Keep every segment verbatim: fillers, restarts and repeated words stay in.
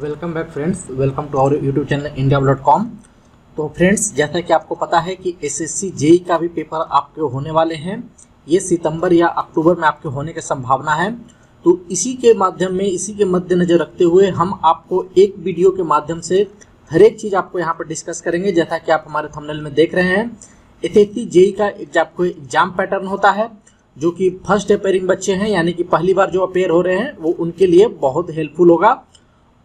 Welcome back friends, welcome to our YouTube channel India dot com. तो friends, जैसा कि आपको पता है कि एसएससी जेई का भी पेपर आपके होने वाले हैं, ये सितंबर या अक्टूबर में आपके होने की संभावना है। तो इसी के माध्यम में, इसी के मद्देनजर रखते हुए हम आपको एक वीडियो के माध्यम से हर एक चीज़ आपको यहाँ पर डिस्कस करेंगे। जैसा कि आप हमारे थंबनेल में देख रहे हैं, एसएससी जेई का एग्जाम पैटर्न होता है जो कि फर्स्ट अपेयरिंग बच्चे हैं, यानी कि पहली बार जो अपेयर हो रहे हैं, वो उनके लिए बहुत हेल्पफुल होगा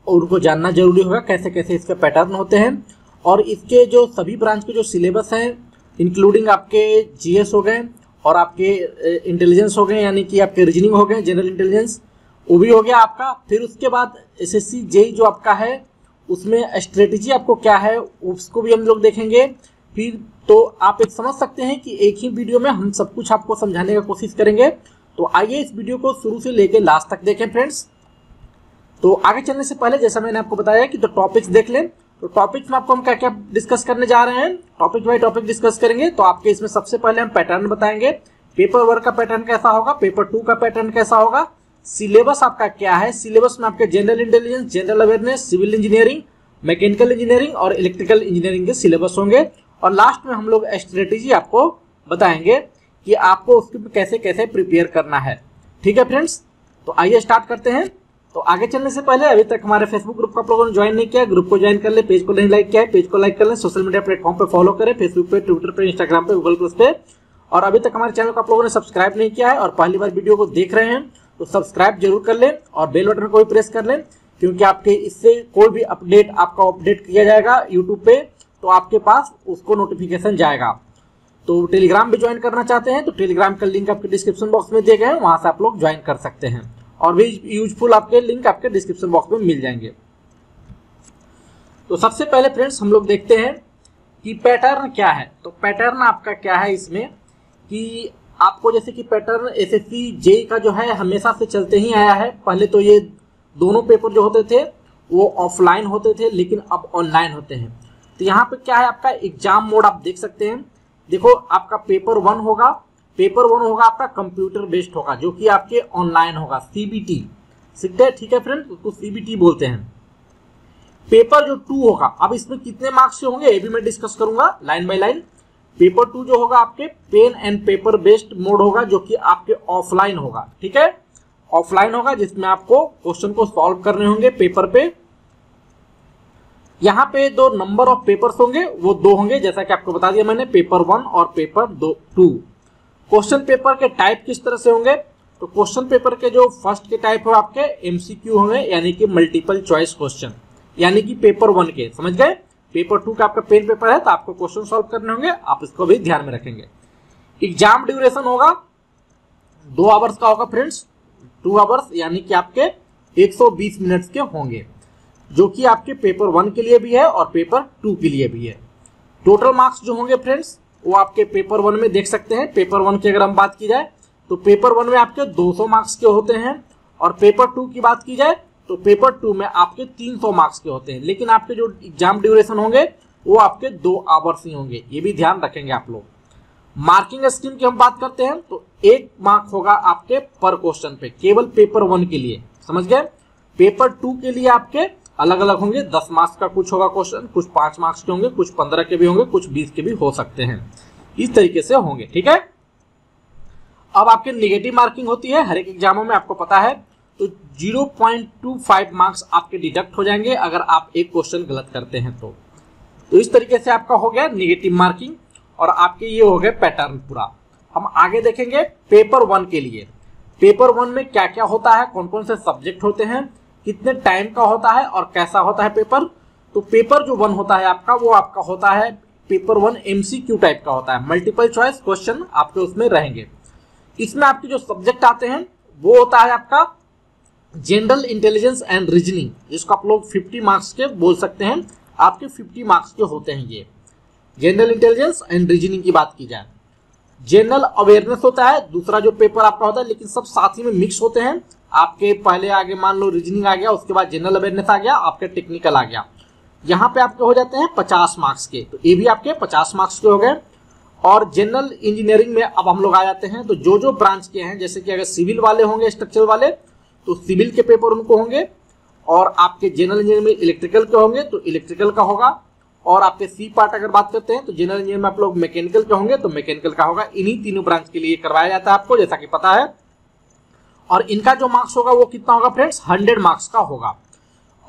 और उनको जानना जरूरी होगा कैसे कैसे इसके पैटर्न होते हैं। और इसके जो सभी ब्रांच के जो सिलेबस हैं, इंक्लूडिंग आपके जीएस हो गए और आपके इंटेलिजेंस हो गए, यानी कि आपके रीजनिंग हो गए, जनरल इंटेलिजेंस वो भी हो गया आपका। फिर उसके बाद एसएससी जेई जो आपका है उसमें स्ट्रेटजी आपको क्या है उसको भी हम लोग देखेंगे। फिर तो आप एक समझ सकते हैं कि एक ही वीडियो में हम सब कुछ आपको समझाने का कोशिश करेंगे। तो आइए इस वीडियो को शुरू से लेकर लास्ट तक देखें फ्रेंड्स। तो आगे चलने से पहले, जैसा मैंने आपको बताया कि तो टॉपिक्स देख लें, तो टॉपिक्स में आपको हम क्या क्या डिस्कस करने जा रहे हैं, टॉपिक बाई टॉपिक डिस्कस करेंगे। तो आपके इसमें सबसे पहले हम पैटर्न बताएंगे, पेपर वन का पैटर्न कैसा होगा, पेपर टू का पैटर्न कैसा होगा, सिलेबस आपका क्या है। सिलेबस में आपके general intelligence, general awareness, civil engineering, mechanical engineering और इलेक्ट्रिकल इंजीनियरिंग के सिलेबस होंगे। और लास्ट में हम लोग स्ट्रेटेजी आपको बताएंगे कि आपको उसके कैसे कैसे प्रिपेयर करना है। ठीक है फ्रेंड्स, तो आइए स्टार्ट करते हैं। तो आगे चलने से पहले, अभी तक हमारे फेसबुक ग्रुप को आप लोगों ने ज्वाइन नहीं किया, ग्रुप को ज्वाइन कर ले, पेज को नहीं लाइक किया है, पेज को लाइक कर ले, सोशल मीडिया प्लेटफॉर्म पे फॉलो करें, फेसबुक पे, ट्विटर पे, इंस्टाग्राम पे, गूगल प्लस पे। और अभी तक हमारे चैनल को आप लोगों ने सब्सक्राइब नहीं किया है और पहली बार वीडियो को देख रहे हैं तो सब्सक्राइब जरूर कर लें और बेल बटन को भी प्रेस कर लें, क्योंकि आपके इससे कोई भी अपडेट आपका अपडेट किया जाएगा यूट्यूब पे तो आपके पास उसको नोटिफिकेशन जाएगा। तो टेलीग्राम भी ज्वाइन करना चाहते हैं तो टेलीग्राम का लिंक आपके डिस्क्रिप्शन बॉक्स में दिए गए हैं, वहाँ से आप लोग ज्वाइन कर सकते हैं और भी यूजफुल आपके लिंक आपके डिस्क्रिप्शन बॉक्स में मिल जाएंगे। तो सबसे पहले फ्रेंड्स हम लोग देखते हैं कि पैटर्न क्या है। तो पैटर्न आपका क्या है इसमें कि आपको, जैसे कि पैटर्न एसएससी जेई का जो है हमेशा से चलते ही आया है। पहले तो ये दोनों पेपर जो होते थे वो ऑफलाइन होते थे, लेकिन अब ऑनलाइन होते हैं। तो यहाँ पर क्या है आपका एग्जाम मोड आप देख सकते हैं। देखो आपका पेपर वन होगा, पेपर वन होगा आपका कंप्यूटर बेस्ड होगा जो कि आपके ऑनलाइन होगा, सीबीटी सीखते हैं। ठीक है फ्रेंड, उसको सीबीटी बोलते हैं। पेपर जो टू होगा, अब इसमें कितने मार्क्स के होंगे ये भी मैं डिस्कस करूंगा line by line. Paper two जो होगा आपके pen and paper based mode होगा जो कि आपके ऑफलाइन होगा। ठीक है, ऑफलाइन होगा जिसमें आपको क्वेश्चन को सॉल्व करने होंगे पेपर पे। यहाँ पे दो नंबर ऑफ पेपर्स होंगे, वो दो होंगे जैसा कि आपको बता दिया मैंने, पेपर वन और पेपर दो टू। क्वेश्चन पेपर के टाइप किस तरह से होंगे, तो क्वेश्चन पेपर के जो फर्स्ट के टाइप हो आपके एमसीक्यू होंगे, यानी कि मल्टीपल चॉइस क्वेश्चन, यानी कि पेपर वन के, समझ गए। पेपर टू का आपका पेन पेपर है तो आपको क्वेश्चन सॉल्व करने होंगे, आप इसको भी ध्यान में रखेंगे। एग्जाम ड्यूरेशन होगा दो आवर्स का होगा फ्रेंड्स, टू आवर्स यानी कि आपके एक सौ बीस मिनट्स के होंगे जो कि आपके पेपर वन के लिए भी है और पेपर टू के लिए भी है। टोटल मार्क्स जो होंगे फ्रेंड्स वो आपके पेपर वन में देख सकते हैं। पेपर वन की अगर हम बात की जाए तो पेपर वन में आपके दो सौ मार्क्स के होते हैं और पेपर टू की बात की जाए तो पेपर टू में आपके तीन सौ मार्क्स के होते हैं। लेकिन आपके जो एग्जाम ड्यूरेशन होंगे वो आपके दो आवर्स ही होंगे, ये भी ध्यान रखेंगे आप लोग। मार्किंग स्कीम की हम बात करते हैं तो एक मार्क होगा आपके पर क्वेश्चन पे, केवल पेपर वन के लिए, समझ गए। पेपर टू के लिए आपके अलग अलग होंगे, दस मार्क्स का कुछ होगा क्वेश्चन, कुछ पांच मार्क्स के होंगे, कुछ पंद्रह के भी होंगे, कुछ बीस के भी हो सकते हैं, इस तरीके से होंगे। ठीक है, अब आपके नेगेटिव मार्किंग होती है हर एक एग्जामों में, आपको पता है। तो zero point two five marks आपके डिडक्ट हो जाएंगे अगर आप एक क्वेश्चन गलत करते हैं तो, तो इस तरीके से आपका हो गया नेगेटिव मार्किंग। और आपके ये हो गए पैटर्न पूरा। हम आगे देखेंगे पेपर वन के लिए, पेपर वन में क्या क्या होता है, कौन कौन से सब्जेक्ट होते हैं, कितने टाइम का होता है और कैसा होता है पेपर। तो पेपर जो वन होता है आपका वो आपका होता है पेपर वन एमसीक्यू टाइप का होता है, मल्टीपल चॉइस क्वेश्चन आपके उसमें रहेंगे। इसमें आपके जो सब्जेक्ट आते हैं वो होता है आपका जनरल इंटेलिजेंस एंड रीजनिंग, जिसको आप लोग पचास मार्क्स के बोल सकते हैं, आपके पचास मार्क्स के होते हैं ये। जनरल इंटेलिजेंस एंड रीजनिंग की बात की जाए, जनरल अवेयरनेस होता है दूसरा जो पेपर आपका होता है, लेकिन सब साथ ही में मिक्स होते हैं आपके। पहले आगे मान लो रीजनिंग आ गया, उसके बाद जनरल अवेयरनेस आ गया, आपके टेक्निकल आ गया, यहाँ पे आपके हो जाते हैं पचास मार्क्स के। तो ये भी आपके पचास मार्क्स के हो गए। और जनरल इंजीनियरिंग में अब हम लोग आ जाते हैं, तो जो जो ब्रांच के हैं, जैसे कि अगर सिविल वाले होंगे, स्ट्रक्चर वाले, तो सिविल के पेपर उनको होंगे। और आपके जनरल इंजीनियर में इलेक्ट्रिकल के होंगे तो इलेक्ट्रिकल का होगा, और आपके सी पार्ट अगर बात करते हैं तो जनरल इंजीनियर में आप लोग मैकेनिकल के होंगे तो मैकेनिकल का होगा। इन्हीं तीनों ब्रांच के लिए करवाया जाता है आपको, जैसा कि पता है। और इनका जो मार्क्स होगा वो कितना होगा फ्रेंड्स, हंड्रेड मार्क्स का होगा।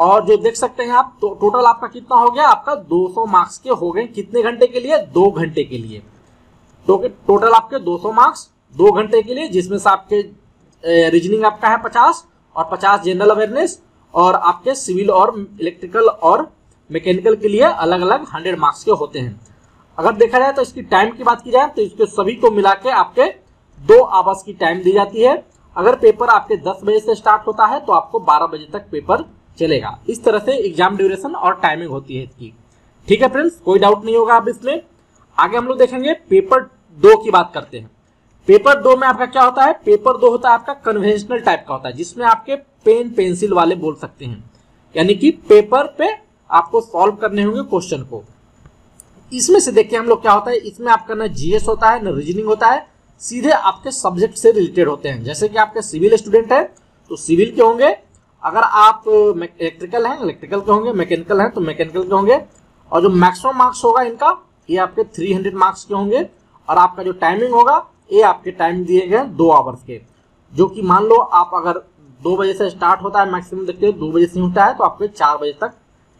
और जो देख सकते हैं आप तो टोटल आपका कितना हो गया, आपका दो सौ मार्क्स के हो गए। कितने घंटे के लिए, दो घंटे के लिए। तो टोटल आपके दो सौ मार्क्स दो घंटे के लिए, जिसमें से आपके रीजनिंग आपका है पचास और पचास जनरल अवेयरनेस, और आपके सिविल और इलेक्ट्रिकल और मैकेनिकल के लिए अलग अलग हंड्रेड मार्क्स के होते हैं। अगर देखा जाए तो इसकी टाइम की बात की जाए तो इसके सभी को मिला के आपके दो आवर्स की टाइम दी जाती है। अगर पेपर आपके दस बजे से स्टार्ट होता है तो आपको बारह बजे तक पेपर चलेगा। इस तरह से एग्जाम ड्यूरेशन और टाइमिंग होती है इसकी। ठीक है फ्रेंड्स, कोई डाउट नहीं होगा अब इसमें। आगे हम लोग देखेंगे पेपर दो की बात करते हैं। पेपर दो में आपका क्या होता है, पेपर दो होता है आपका कन्वेंशनल टाइप का होता है, जिसमें आपके पेन पेंसिल वाले बोल सकते हैं, यानी कि पेपर पे आपको सॉल्व करने होंगे क्वेश्चन को। इसमें से देखिए हम लोग क्या होता है, इसमें आपका ना जीएस होता है ना रीजनिंग होता है, सीधे आपके सब्जेक्ट से रिलेटेड होते हैं। जैसे कि आपके सिविल स्टूडेंट है तो सिविल के होंगे, अगर आप इलेक्ट्रिकल हैं इलेक्ट्रिकल के होंगे, मैकेनिकल हैं तो मैकेनिकल के होंगे। और जो मैक्सिमम मार्क्स होगा इनका ये आपके तीन सौ मार्क्स के होंगे, और आपका जो टाइमिंग होगा ये आपके टाइम दिए गए दो आवर्स के, जो कि मान लो आप अगर दो बजे से स्टार्ट होता है, मैक्सिमम देखते हो दो बजे से होता है, तो आपके चार बजे तक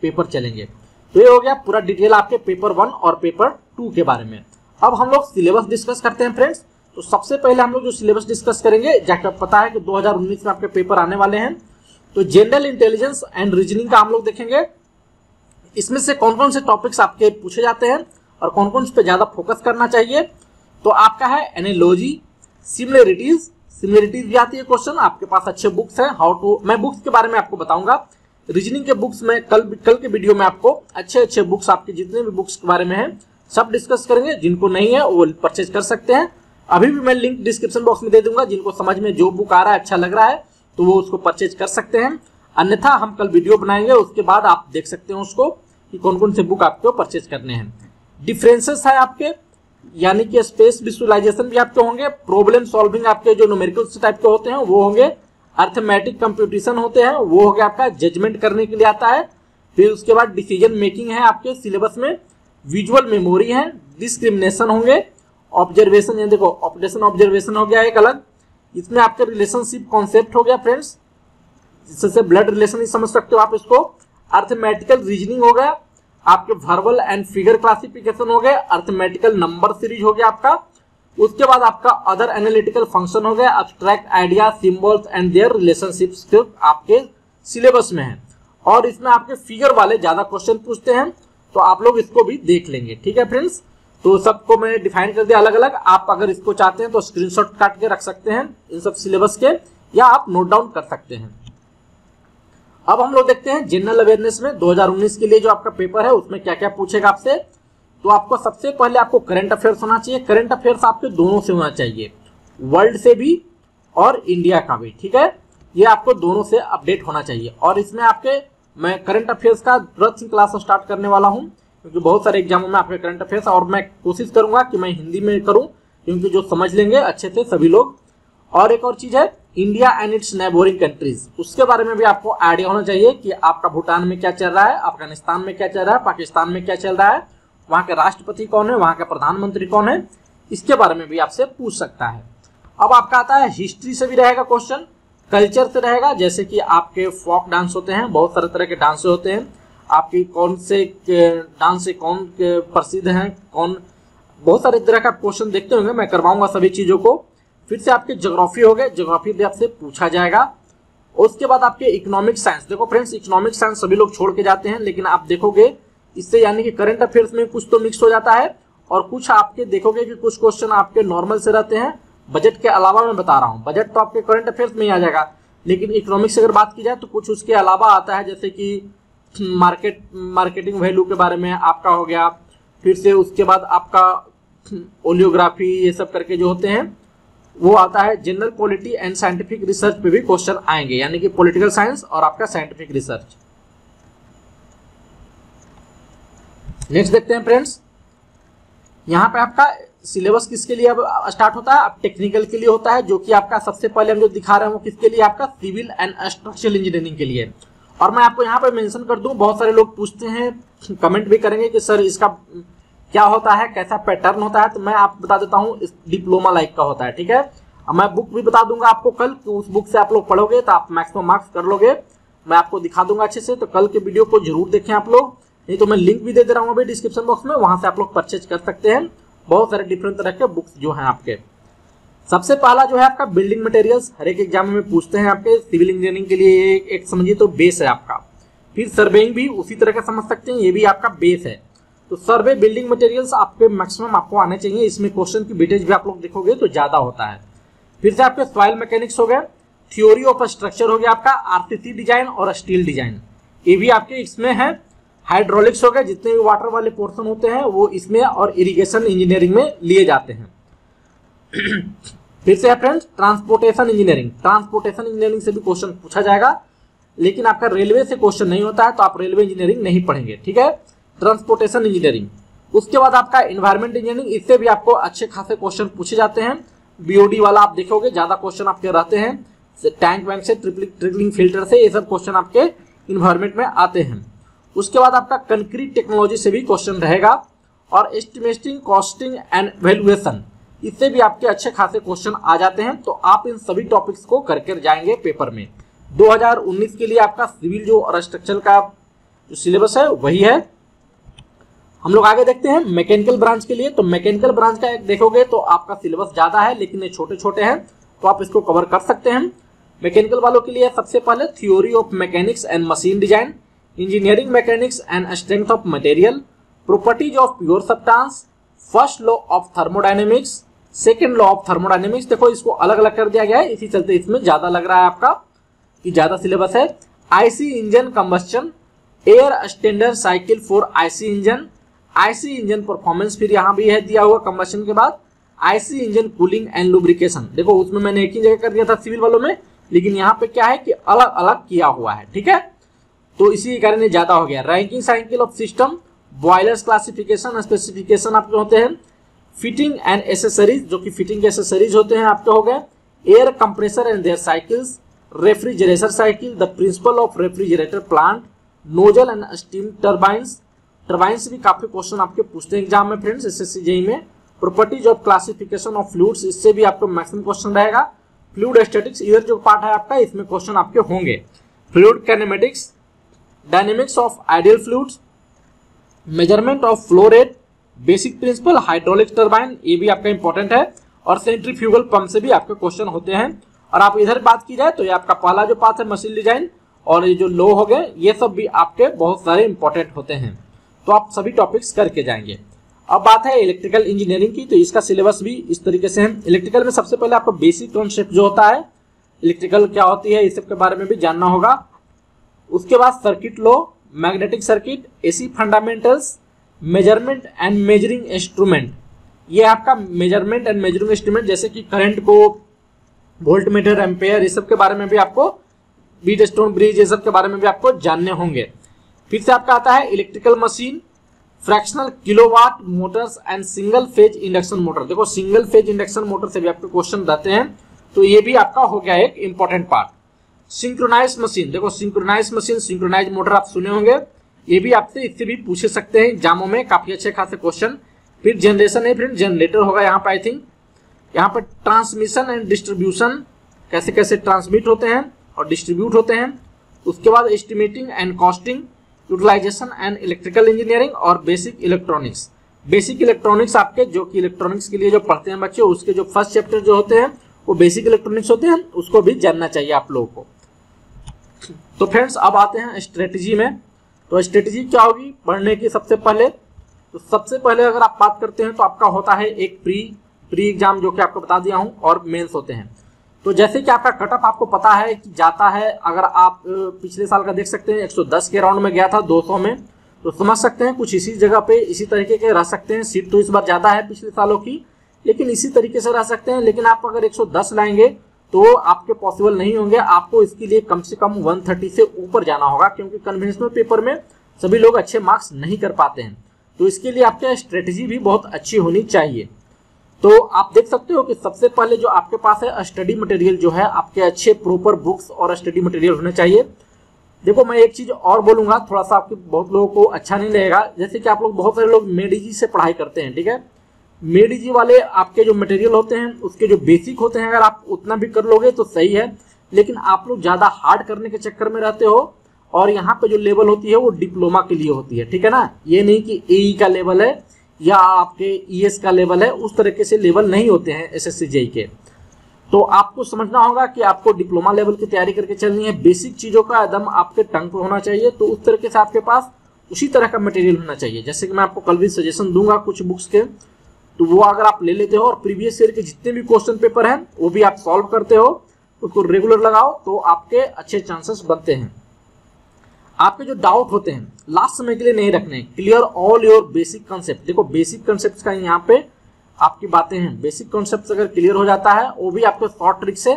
पेपर चलेंगे। तो ये हो गया पूरा डिटेल आपके पेपर वन और पेपर टू के बारे में। अब हम लोग सिलेबस डिस्कस करते हैं फ्रेंड्स। तो सबसे पहले हम लोग जो सिलेबस डिस्कस करेंगे, जैसे पता है कि दो हजार उन्नीस में आपके पेपर आने वाले हैं, तो जनरल इंटेलिजेंस एंड रीजनिंग का हम लोग देखेंगे। इसमें से कौन कौन से टॉपिक्स आपके पूछे जाते हैं और कौन कौन पे ज़्यादा फोकस करना चाहिए। तो आपका है एनालॉजी, सिमिलरिटीज, सिमिलरिटीज भी आती है क्वेश्चन। आपके पास अच्छे बुक्स हैं, हाउ टू, मैं बुक्स के बारे में आपको बताऊंगा। रीजनिंग के बुक्स में कल कल के वीडियो में आपको अच्छे अच्छे बुक्स, आपके जितने भी बुक्स के बारे में हैं सब डिस्कस करेंगे। जिनको नहीं है वो परचेज कर सकते हैं, अभी भी मैं लिंक डिस्क्रिप्शन बॉक्स में दे दूंगा। जिनको समझ में जो बुक आ रहा है, अच्छा लग रहा है तो वो उसको परचेज कर सकते हैं, अन्यथा हम कल वीडियो बनाएंगे, उसके बाद आप देख सकते हैं उसको कि कौन कौन से बुक आपको परचेज करने हैं। डिफरेंसेस है आपके, यानी कि स्पेस विजुअलाइजेशन भी आपके होंगे, प्रॉब्लम सॉल्विंग आपके जो न्यूमेरिकल टाइप के होते हैं वो होंगे, अर्थमेटिक कंप्यूटेशन होते हैं वो हो गया आपका, जजमेंट करने के लिए आता है। फिर उसके बाद डिसीजन मेकिंग है आपके सिलेबस में, विजुअल मेमोरी है, डिस्क्रिमिनेशन होंगे, ऑब्जर्वेशन, यानी देखो ऑपरेशन ऑब्जर्वेशन हो गया एक अलग। इसमें आपके रिलेशनशिप कॉन्सेप्ट हो गया फ्रेंड्स, जिससे ब्लड रिलेशन ही समझ सकते हो आप इसको। अर्थमेटिकल रीजनिंग हो गया, आपके वर्बल एंड फिगर क्लासिफिकेशन हो गया, अर्थमेटिकल नंबर सीरीज हो गया आपका। उसके बाद आपका अदर एनालिटिकल फंक्शन हो गया, abstract idea, symbols and their relationships आपके सिलेबस में है। और इसमें आपके फिगर वाले ज्यादा क्वेश्चन पूछते हैं, तो आप लोग इसको भी देख लेंगे। ठीक है फ्रेंड्स, तो सबको मैंने डिफाइन कर दिया अलग अलग। आप अगर इसको चाहते हैं तो स्क्रीनशॉट काट के रख सकते हैं इन सब सिलेबस के, या आप नोट डाउन कर सकते हैं। अब हम लोग देखते हैं जनरल अवेयरनेस में दो हजार उन्नीस के लिए जो आपका पेपर है उसमें क्या क्या पूछेगा आपसे। तो आपको सबसे पहले आपको करंट अफेयर्स होना चाहिए। करंट अफेयर्स आपके दोनों से होना चाहिए, वर्ल्ड से भी और इंडिया का भी। ठीक है, ये आपको दोनों से अपडेट होना चाहिए। और इसमें आपके मैं करंट अफेयर्स का तुरंत क्लास स्टार्ट करने वाला हूँ, क्योंकि बहुत सारे एग्जामों में आपके करंट अफेयर्स, और मैं कोशिश करूंगा कि मैं हिंदी में करूं, क्योंकि जो समझ लेंगे अच्छे से सभी लोग। और एक और चीज़ है India and its neighbouring countries, उसके बारे में भी आपको आइडिया होना चाहिए कि आपका भूटान में क्या चल रहा है, अफगानिस्तान में क्या चल रहा है, पाकिस्तान में क्या चल रहा है, वहाँ के राष्ट्रपति कौन है, वहाँ के प्रधानमंत्री कौन है, इसके बारे में भी आपसे पूछ सकता है। अब आपका आता है हिस्ट्री से भी रहेगा क्वेश्चन, कल्चर से रहेगा, जैसे कि आपके फोक डांस होते हैं, बहुत सारे तरह के डांस होते हैं, आपकी कौन से डांस से कौन प्रसिद्ध हैं, कौन, बहुत सारे तरह का क्वेश्चन देखते होंगे, मैं करवाऊंगा सभी चीज़ों को। फिर से आपके ज्योग्राफी हो गए, ज्योग्राफी भी आपसे पूछा जाएगा। उसके बाद आपके इकोनॉमिक साइंस, देखो फ्रेंड्स इकोनॉमिक साइंस सभी लोग छोड़ के जाते हैं, लेकिन आप देखोगे इससे यानी कि करंट अफेयर्स में कुछ तो मिक्स हो जाता है, और कुछ आपके देखोगे कि कुछ क्वेश्चन आपके नॉर्मल से रहते हैं, बजट के अलावा मैं बता रहा हूँ। बजट तो आपके करंट अफेयर्स में ही आ जाएगा, लेकिन इकोनॉमिक्स अगर बात की जाए तो कुछ उसके अलावा आता है, जैसे कि मार्केट मार्केटिंग वैल्यू के बारे में आपका हो गया। फिर से उसके बाद आपका ओलियोग्राफी, ये सब करके जो होते हैं वो आता है। General polity and scientific research पे भी क्वेश्चन आएंगे, यानी कि पॉलिटिकल साइंस और आपका साइंटिफिक रिसर्च। नेक्स्ट देखते हैं फ्रेंड्स, यहाँ पे आपका सिलेबस किसके लिए अब स्टार्ट होता है, अब टेक्निकल के लिए होता है, जो कि आपका सबसे पहले हम जो दिखा रहे हैं वो किसके लिए, आपका सिविल एंड स्ट्रक्चरल इंजीनियरिंग के लिए। और मैं आपको यहाँ पर मेंशन कर दूं, बहुत सारे लोग पूछते हैं, कमेंट भी करेंगे कि सर इसका क्या होता है, कैसा पैटर्न होता है। तो मैं आप बता देता हूँ, डिप्लोमा लाइक का होता है, ठीक है। मैं बुक भी बता दूंगा आपको कल, कि उस बुक से आप लोग पढ़ोगे तो आप मैक्सिमम मार्क्स कर लोगे, मैं आपको दिखा दूंगा अच्छे से। तो कल के वीडियो को जरूर देखें आप लोग, नहीं तो मैं लिंक भी दे दे रहा हूँ अभी डिस्क्रिप्शन बॉक्स में, वहां से आप लोग परचेज कर सकते हैं। बहुत सारे डिफरेंट तरह के बुक्स जो हैं आपके। सबसे पहला जो है आपका बिल्डिंग मटेरियल्स, हर एक एग्जाम में पूछते हैं आपके। सिविल इंजीनियरिंग के लिए एक, एक समझिए तो बेस है आपका। फिर सर्वेइंग भी उसी तरह का समझ सकते हैं, ये भी आपका बेस है। तो सर्वे बिल्डिंग मटेरियल्स आपके मैक्सिमम आपको आने चाहिए, इसमें क्वेश्चन की वेटेज भी आप लोग देखोगे तो ज्यादा होता है। फिर से आपके सॉइल मैकेनिक्स हो गए, थ्योरी ऑफ स्ट्रक्चर हो गया आपका, आरसीसी डिजाइन और स्टील डिजाइन, ये भी आपके इसमें है। हाइड्रोलिक्स हो गए, जितने भी वाटर वाले पोर्शन होते हैं वो इसमें और इरिगेशन इंजीनियरिंग में लिए जाते हैं। फिर से है friends transportation engineering, transportation engineering से भी क्वेश्चन पूछा जाएगा, लेकिन आपका रेलवे से क्वेश्चन नहीं होता है तो आप रेलवे इंजीनियरिंग नहीं पढ़ेंगे, ठीक है, ट्रांसपोर्टेशन इंजीनियरिंग। उसके बाद आपका एनवायरमेंट इंजीनियरिंग, इससे भी आपको अच्छे खासे क्वेश्चन पूछे जाते हैं। बीओडी वाला आप देखोगे, ज्यादा क्वेश्चन आपके रहते हैं, टैंक वैंक से, ट्रिकलिंग फिल्टर से, ये सब क्वेश्चन आपके इन्वायरमेंट में आते हैं। उसके बाद आपका कंक्रीट टेक्नोलॉजी से भी क्वेश्चन रहेगा, और एस्टिमेटिंग, कॉस्टिंग एंड वैल्यूएशन, इससे भी आपके अच्छे खासे क्वेश्चन आ जाते हैं। तो आप इन सभी टॉपिक्स को करके जाएंगे पेपर में। दो हज़ार उन्नीस के लिए आपका सिविल जो और स्ट्रक्चर का जो सिलेबस है वही है। हम लोग आगे देखते हैं मैकेनिकल ब्रांच के लिए। तो मैकेनिकल ब्रांच का एक देखोगे तो आपका सिलेबस ज़्यादा है, लेकिन ये छोटे छोटे हैं तो आप इसको कवर कर सकते हैं। मैकेनिकल वालों के लिए सबसे पहले theory of mechanics and machine design, engineering mechanics and strength of material, properties of pure substance, first law of thermodynamics, second law of thermodynamics. देखो इसको अलग अलग कर दिया गया है, इसी चलते इसमें ज़्यादा लग रहा है आपका कि ज़्यादा सिलेबस है। IC engine combustion, air standard cycle for IC engine, IC engine performance, फिर यहाँ भी है दिया हुआ कंबशन के बाद IC engine cooling and lubrication. देखो उसमें मैंने एक ही जगह कर दिया था सिविल वालों में, लेकिन यहाँ पे क्या है कि अलग अलग किया हुआ है, ठीक है, तो इसी कारण ज्यादा हो गया। Ranking cycle of system, boilers classification specification आपके होते हैं, फिटिंग एंड एसेसरीज जो कि फिटिंग के एसेसरीज होते हैं आपके हो गए, air compressor and their cycles, refrigerator cycle, the principle of refrigerator plant, nozzle and steam turbines, turbine से भी काफी क्वेश्चन आपके पूछते हैं एग्जाम में फ्रेंड्स एसएससी जेई में। Properties of classification of fluids, इससे भी आपको मैक्सिमम क्वेश्चन रहेगा। फ्लूइड स्टैटिक्स, ये जो पार्ट है आपका, इसमें क्वेश्चन आपके होंगे। Fluid kinematics, dynamics of ideal fluids, measurement of flow rate, basic principle, hydraulic turbine, ये भी आपका इंपॉर्टेंट है, और सेंट्रीफ्यूगल पंप से भी आपके क्वेश्चन होते हैं। और आप इधर बात की जाए तो ये आपका पहला जो पार्ट है मशीन डिजाइन और ये जो लो हो गए, ये सब भी आपके बहुत सारे इंपॉर्टेंट होते हैं, तो आप सभी टॉपिक्स करके जाएंगे। अब बात है इलेक्ट्रिकल इंजीनियरिंग की, तो इसका सिलेबस भी इस तरीके से है। इलेक्ट्रिकल में सबसे पहले आपको बेसिक कॉन्सेप्ट जो होता है, इलेक्ट्रिकल क्या होती है, इस सब के बारे में भी जानना होगा। उसके बाद circuit law, magnetic circuit, AC fundamentals, measurement and measuring instrument, ये आपका मेजरमेंट एंड मेजरिंग इंस्ट्रूमेंट जैसे कि करंट को वोल्ट मीटर, एम्पेयर, इस सब के बारे में भी आपको, बीट स्टोन ब्रिज, ये सब के बारे में भी आपको जानने होंगे। फिर से आपका आता है electrical machine, fractional kilowatt motors and single phase induction motor. देखो सिंगल फेज इंडक्शन मोटर से भी आपके क्वेश्चन रहते हैं, तो ये भी आपका हो गया एक इंपॉर्टेंट पार्ट। सिंक्रोनाइज मशीन, देखो सिंक्रोनाइज मशीन, सिंक्रोनाइज मोटर आप सुने होंगे, ये भी आपसे, इससे भी पूछे सकते हैं एग्जामों में काफी अच्छे खासे क्वेश्चन। फिर जनरेशन है फ्रेंड, जनरेटर होगा यहाँ पर, आई थिंक यहाँ पर ट्रांसमिशन एंड डिस्ट्रीब्यूशन, कैसे कैसे ट्रांसमिट होते हैं और डिस्ट्रीब्यूट होते हैं। उसके बाद estimating and costing, utilisation and electrical engineering, और बेसिक इलेक्ट्रॉनिक्स। बेसिक इलेक्ट्रॉनिक्स आपके जो कि इलेक्ट्रॉनिक्स के लिए जो पढ़ते हैं बच्चे, उसके जो फर्स्ट चैप्टर जो होते हैं वो बेसिक इलेक्ट्रॉनिक्स होते हैं, उसको भी जानना चाहिए आप लोगों को। तो फ्रेंड्स अब आते हैं स्ट्रेटजी में। तो स्ट्रेटजी क्या होगी पढ़ने की, सबसे पहले तो सबसे पहले अगर आप बात करते हैं तो आपका होता है एक प्री प्री एग्जाम जो कि आपको बता दिया हूँ, और मेन्स होते हैं। तो जैसे कि आपका कट ऑफ आपको पता है कि जाता है, अगर आप पिछले साल का देख सकते हैं एक सौ दस के राउंड में गया था दो सौ में, तो समझ सकते हैं कुछ इसी जगह पे इसी तरीके के रह सकते हैं। सीट तो इस बार ज़्यादा है पिछले सालों की, लेकिन इसी तरीके से रह सकते हैं। लेकिन आप अगर एक सौ दस लाएंगे तो आपके पॉसिबल नहीं होंगे, आपको इसके लिए कम से कम एक सौ तीस से ऊपर जाना होगा, क्योंकि कन्वेंशनल पेपर में सभी लोग अच्छे मार्क्स नहीं कर पाते हैं। तो इसके लिए आपकी स्ट्रेटजी भी बहुत अच्छी होनी चाहिए। तो आप देख सकते हो कि सबसे पहले जो आपके पास है स्टडी मटेरियल जो है, आपके अच्छे प्रॉपर बुक्स और स्टडी मटेरियल होने चाहिए। देखो मैं एक चीज और बोलूंगा, थोड़ा सा आपके बहुत लोगों को अच्छा नहीं लगेगा। जैसे कि आप लोग बहुत सारे लोग मेडिजी से पढ़ाई करते हैं, ठीक है। मेडिजी वाले आपके जो मटेरियल होते हैं उसके जो बेसिक होते हैं, अगर आप उतना भी कर लोगे तो सही है, लेकिन आप लोग ज्यादा हार्ड करने के चक्कर में रहते हो। और यहाँ पे जो लेवल होती है वो डिप्लोमा के लिए होती है, ठीक है ना। ये नहीं कि एई का लेवल है या आपके ईएस का लेवल है, उस तरीके से लेवल नहीं होते हैं एसएससी जेई के। तो आपको समझना होगा कि आपको डिप्लोमा लेवल की तैयारी करके चलनी है। बेसिक चीज़ों का एकदम आपके टंग पर होना चाहिए, तो उस तरीके से आपके पास उसी तरह का मटेरियल होना चाहिए। जैसे कि मैं आपको कल भी सजेशन दूंगा कुछ बुक्स के, तो वो अगर आप ले लेते हो और प्रीवियस ईयर के जितने भी क्वेश्चन पेपर हैं वो भी आप सॉल्व करते हो, उसको रेगुलर लगाओ, तो आपके अच्छे चांसेस बनते हैं। आपके जो डाउट होते हैं लास्ट समय के लिए नहीं रखने, clear all your basic concept. देखो बेसिक कॉन्सेप्ट का यहाँ पे आपकी बातें हैं, बेसिक कॉन्सेप्ट अगर क्लियर हो जाता है वो भी आपके शॉर्ट ट्रिक से,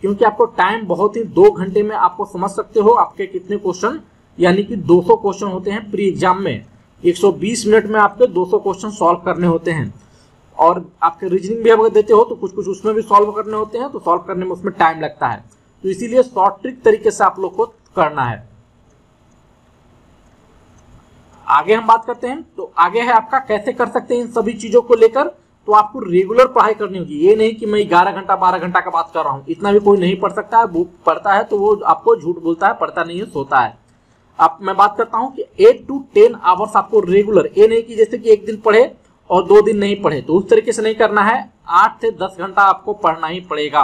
क्योंकि आपको टाइम बहुत ही, दो घंटे में आपको समझ सकते हो आपके कितने क्वेश्चन, यानी कि दो सौ क्वेश्चन होते हैं प्री एग्जाम में, एक सौ बीस मिनट में आपके दो सौ क्वेश्चन सॉल्व करने होते हैं। और आपके रीजनिंग भी अगर देते हो तो कुछ कुछ उसमें भी सॉल्व करने होते हैं, तो सॉल्व करने में उसमें टाइम लगता है, तो इसीलिए शॉर्ट ट्रिक तरीके से आप लोग को करना है। आगे हम बात करते हैं, तो आगे है आपका कैसे कर सकते हैं इन सभी चीज़ों को लेकर। तो आपको रेगुलर पढ़ाई करनी होगी, ये नहीं कि मैं ग्यारह घंटा बारह घंटा का बात कर रहा हूँ, इतना भी कोई नहीं पढ़ सकता है। बुक पढ़ता है तो वो आपको झूठ बोलता है, पढ़ता नहीं है, सोता है। आप मैं बात करता हूँ कि एट टू टेन आवर्स आपको रेगुलर, ये नहीं कि जैसे कि एक दिन पढ़े और दो दिन नहीं पढ़े, तो उस तरीके से नहीं करना है। आठ से दस घंटा आपको पढ़ना ही पड़ेगा,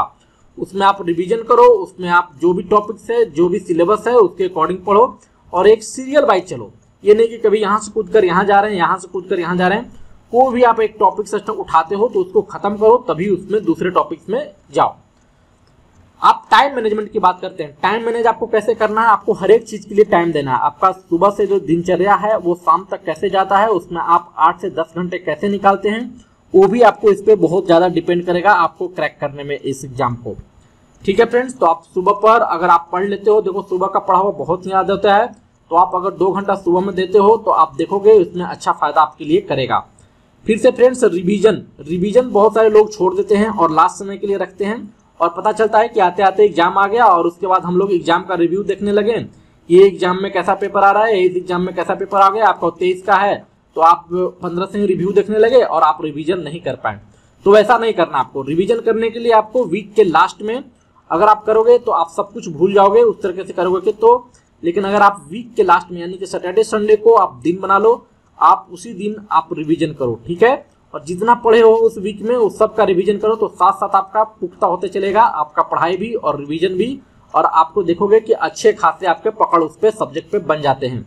उसमें आप रिविजन करो, उसमें आप जो भी टॉपिक्स है, जो भी सिलेबस है उसके अकॉर्डिंग पढ़ो, और एक सीरियल वाइज चलो। ये नहीं कि कभी यहाँ से कूद कर यहाँ जा रहे हैं, यहाँ से कूद कर यहाँ जा रहे हैं। कोई भी आप एक टॉपिक से उठाते हो तो उसको खत्म करो, तभी उसमें दूसरे टॉपिक्स में जाओ। आप टाइम मैनेजमेंट की बात करते हैं, टाइम मैनेज आपको कैसे करना है। आपको हर एक चीज़ के लिए टाइम देना है। आपका सुबह से जो दिनचर्या है वो शाम तक कैसे जाता है, उसमें आप आठ से दस घंटे कैसे निकालते हैं, वो भी आपको इस पर बहुत ज़्यादा डिपेंड करेगा आपको क्रैक करने में इस एग्जाम को, ठीक है फ्रेंड्स। तो आप सुबह पर अगर आप पढ़ लेते हो, देखो सुबह का पढ़ा हुआ बहुत याद होता है, तो आप अगर दो घंटा सुबह में देते हो तो आप देखोगे इसमें अच्छा फायदा आपके लिए करेगा। फिर से फ्रेंड्स रिवीजन, रिवीजन बहुत सारे लोग छोड़ देते हैं और लास्ट समय के लिए रखते हैं, और पता चलता है कि आते आते एग्जाम आ गया और उसके बाद हम लोग एग्जाम का रिव्यू देखने लगे, ये एग्जाम में कैसा पेपर आ रहा है, इस एग्जाम में कैसा पेपर आ गया। आपका तेईस का है तो आप पंद्रह से रिव्यू देखने लगे और आप रिविजन नहीं कर पाए, तो वैसा नहीं करना। आपको रिविजन करने के लिए आपको वीक के लास्ट में अगर आप करोगे तो आप सब कुछ भूल जाओगे, उस तरीके से करोगे तो। लेकिन अगर आप वीक के लास्ट में, यानी कि सैटरडे संडे को आप दिन बना लो, आप उसी दिन आप रिवीजन करो, ठीक है। और जितना पढ़े हो उस वीक में उस सब का रिवीजन करो, तो साथ साथ आपका पुख्ता होते चलेगा आपका पढ़ाई भी और रिवीजन भी, और आपको देखोगे कि अच्छे खासे आपके पकड़ उस पर सब्जेक्ट पे बन जाते हैं।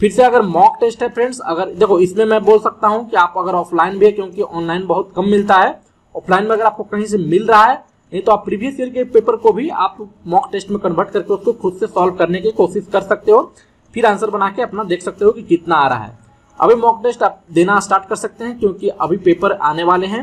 फिर से अगर मॉक टेस्ट है फ्रेंड्स, अगर देखो इसमें मैं बोल सकता हूँ कि आप अगर ऑफलाइन भी है, क्योंकि ऑनलाइन बहुत कम मिलता है, ऑफलाइन में अगर आपको कहीं से मिल रहा है नहीं तो आप प्रीवियस ईयर के पेपर को भी आप मॉक टेस्ट में कन्वर्ट करके उसको खुद से सॉल्व करने की कोशिश कर सकते हो, फिर आंसर बना के अपना देख सकते हो कि कितना आ रहा है। अभी मॉक टेस्ट आप देना स्टार्ट कर सकते हैं क्योंकि अभी पेपर आने वाले हैं।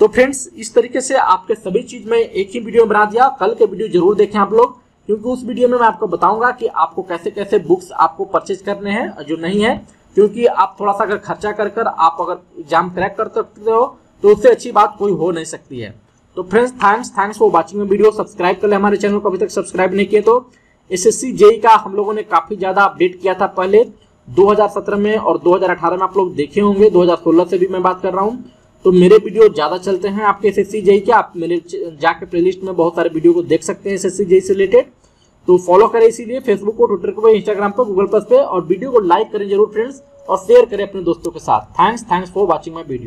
तो फ्रेंड्स इस तरीके से आपके सभी चीज़ में एक ही वीडियो बना दिया, कल के वीडियो जरूर देखें आप लोग, क्योंकि उस वीडियो में मैं आपको बताऊँगा कि आपको कैसे कैसे बुक्स आपको परचेज करने हैं और जो नहीं है, क्योंकि आप थोड़ा सा अगर खर्चा कर कर आप अगर एग्जाम क्रैक कर सकते हो तो उससे अच्छी बात कोई हो नहीं सकती है। तो friends thanks thanks for watching my video. Subscribe कर ले हमारे चैनल को, अभी तक सब्सक्राइब नहीं किए तो। एसएससी जेई का हम लोगों ने काफ़ी ज़्यादा अपडेट किया था पहले दो हज़ार सत्रह में और दो हज़ार अठारह में, आप लोग देखे होंगे दो हज़ार सोलह से भी मैं बात कर रहा हूँ। तो मेरे वीडियो ज़्यादा चलते हैं आपके एसएससी जेई के, आप मेरे जाके प्ले लिस्ट में बहुत सारे वीडियो को देख सकते हैं एसएससी जेई से रिलेटेड, तो फॉलो करें। इसीलिए फेसबुक को, ट्विटर को, इंस्टाग्राम पर, गूगल प्लस पे, और वीडियो को लाइक करें जरूर फ्रेंड्स और शेयर करें अपने दोस्तों के साथ। Thanks thanks for watching my video.